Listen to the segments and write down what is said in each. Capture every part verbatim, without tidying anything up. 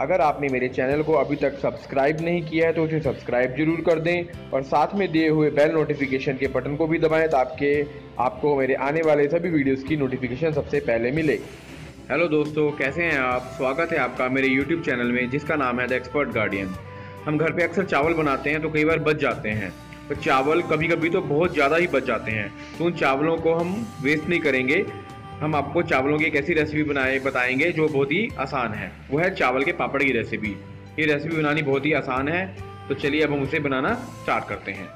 अगर आपने मेरे चैनल को अभी तक सब्सक्राइब नहीं किया है तो उसे सब्सक्राइब जरूर कर दें और साथ में दिए हुए बेल नोटिफिकेशन के बटन को भी दबाएं ताकि आपको मेरे आने वाले सभी वीडियोस की नोटिफिकेशन सबसे पहले मिले। हेलो दोस्तों, कैसे हैं आप? स्वागत है आपका मेरे यूट्यूब चैनल में जिसका नाम है द एक्सपर्ट गार्डियन। हम घर पर अक्सर चावल बनाते हैं तो कई बार बच जाते हैं, तो चावल कभी कभी तो बहुत ज़्यादा ही बच जाते हैं, तो उन चावलों को हम वेस्ट नहीं करेंगे। हम आपको चावलों की एक ऐसी रेसिपी बनाए बताएंगे जो बहुत ही आसान है, वो है चावल के पापड़ की रेसिपी। ये रेसिपी बनानी बहुत ही आसान है, तो चलिए अब हम उसे बनाना स्टार्ट करते हैं।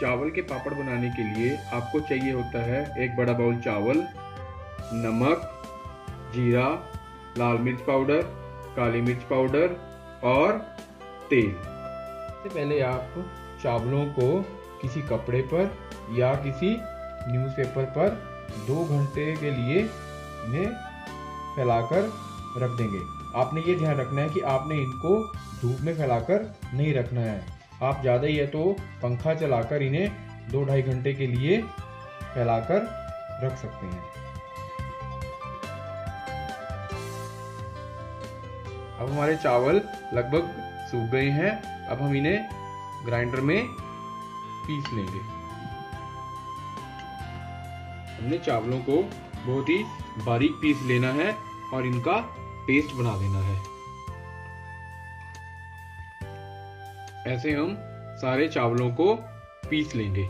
चावल के पापड़ बनाने के लिए आपको चाहिए होता है एक बड़ा बाउल चावल, नमक, जीरा, लाल मिर्च पाउडर, काली मिर्च पाउडर और तेल। सबसे पहले आप चावलों को किसी कपड़े पर या किसी न्यूज़पेपर पर दो घंटे के लिए इन्हें फैलाकर रख देंगे। आपने ये ध्यान रखना है कि आपने इनको धूप में फैलाकर नहीं रखना है। आप ज़्यादा ही है तो पंखा चलाकर इन्हें दो ढाई घंटे के लिए फैलाकर रख सकते हैं। अब हमारे चावल लगभग सूख गए हैं, अब हम इन्हें ग्राइंडर में पीस लेंगे। हमने चावलों को बहुत ही बारीक पीस लेना है और इनका पेस्ट बना लेना है। ऐसे हम सारे चावलों को पीस लेंगे।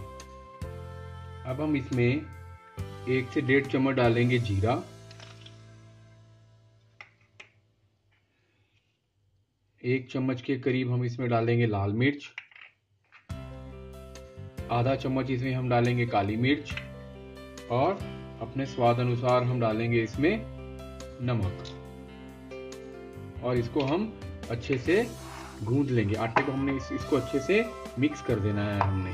अब हम इसमें एक से डेढ़ चम्मच डालेंगे जीरा, एक चम्मच के करीब हम इसमें डालेंगे लाल मिर्च, आधा चम्मच इसमें हम डालेंगे काली मिर्च और अपने स्वाद अनुसार हम डालेंगे इसमें नमक और इसको हम अच्छे से गूंद लेंगे। आटे को हमने इस, इसको अच्छे से मिक्स कर देना है हमने।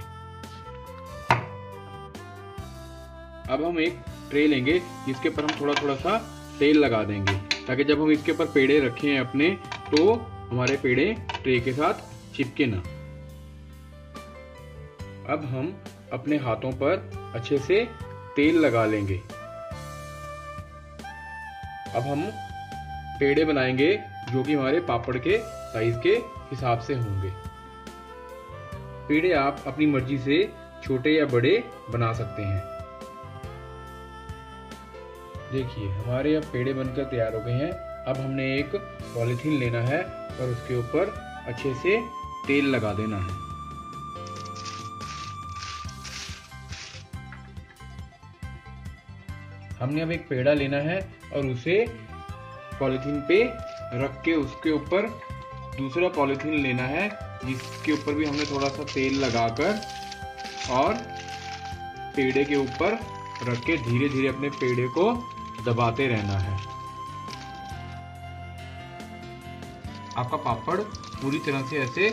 अब हम एक ट्रे लेंगे जिसके ऊपर हम थोड़ा थोड़ा सा तेल लगा देंगे ताकि जब हम इसके ऊपर पेड़े रखे हैं अपने तो हमारे पेड़े ट्रे के साथ चिपके ना। अब हम अपने हाथों पर अच्छे से तेल लगा लेंगे। अब हम पेड़े बनाएंगे जो कि हमारे पापड़ के साइज के हिसाब से होंगे। पेड़े आप अपनी मर्जी से छोटे या बड़े बना सकते हैं। देखिए हमारे अब पेड़े बनकर तैयार हो गए हैं। अब हमने एक पॉलिथीन लेना है और उसके ऊपर अच्छे से तेल लगा देना है। हमने अब एक पेड़ा लेना है और उसे पॉलीथीन पे रख के उसके ऊपर दूसरा पॉलीथीन लेना है जिसके ऊपर भी हमने थोड़ा सा तेल लगाकर और पेड़े के ऊपर रख के धीरे धीरे अपने पेड़े को दबाते रहना है। आपका पापड़ पूरी तरह से ऐसे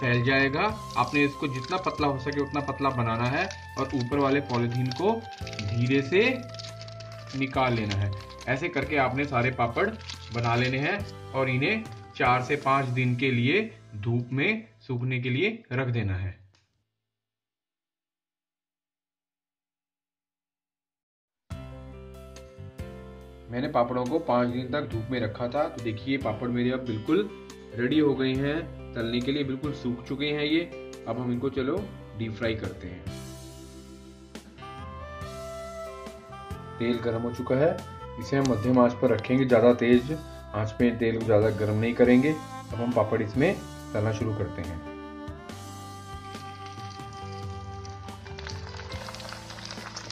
फैल जाएगा। आपने इसको जितना पतला हो सके उतना पतला बनाना है और ऊपर वाले पॉलीथीन को धीरे से निकाल लेना है। ऐसे करके आपने सारे पापड़ बना लेने हैं और इन्हें चार से पाँच दिन के लिए धूप में सूखने के लिए रख देना है। मैंने पापड़ों को पाँच दिन तक धूप में रखा था, तो देखिए पापड़ मेरे अब बिल्कुल रेडी हो गए हैं, तलने के लिए बिल्कुल सूख चुके हैं ये। अब हम इनको चलो डीप फ्राई करते हैं। तेल गर्म हो चुका है, इसे हम मध्यम आंच पर रखेंगे, ज़्यादा तेज आंच पे तेल को ज़्यादा गर्म नहीं करेंगे। अब हम पापड़ इसमें डालना शुरू करते हैं।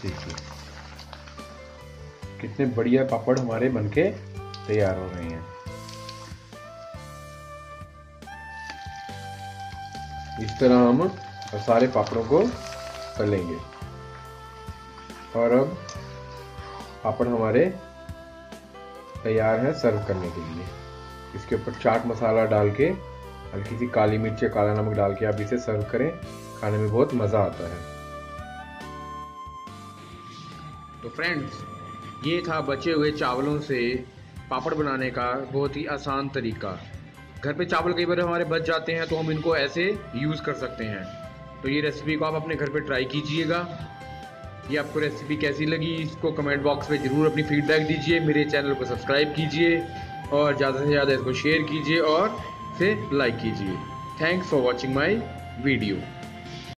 देखिए कितने बढ़िया पापड़ हमारे बनके तैयार हो रहे हैं। इस तरह हम सारे पापड़ों को तलेंगे और अब पापड़ हमारे तैयार है सर्व करने के लिए। इसके ऊपर चाट मसाला डाल के हल्की सी काली मिर्च या काला नमक डाल के आप इसे सर्व करें, खाने में बहुत मज़ा आता है। तो फ्रेंड्स, ये था बचे हुए चावलों से पापड़ बनाने का बहुत ही आसान तरीका। घर पे चावल कई बार हमारे बच जाते हैं तो हम इनको ऐसे यूज़ कर सकते हैं। तो ये रेसिपी को आप अपने घर पे ट्राई कीजिएगा। ये आपको रेसिपी कैसी लगी इसको कमेंट बॉक्स में ज़रूर अपनी फीडबैक दीजिए। मेरे चैनल को सब्सक्राइब कीजिए। और ज़्यादा से ज़्यादा इसको शेयर कीजिए और इसे लाइक कीजिए। Thanks for watching my video.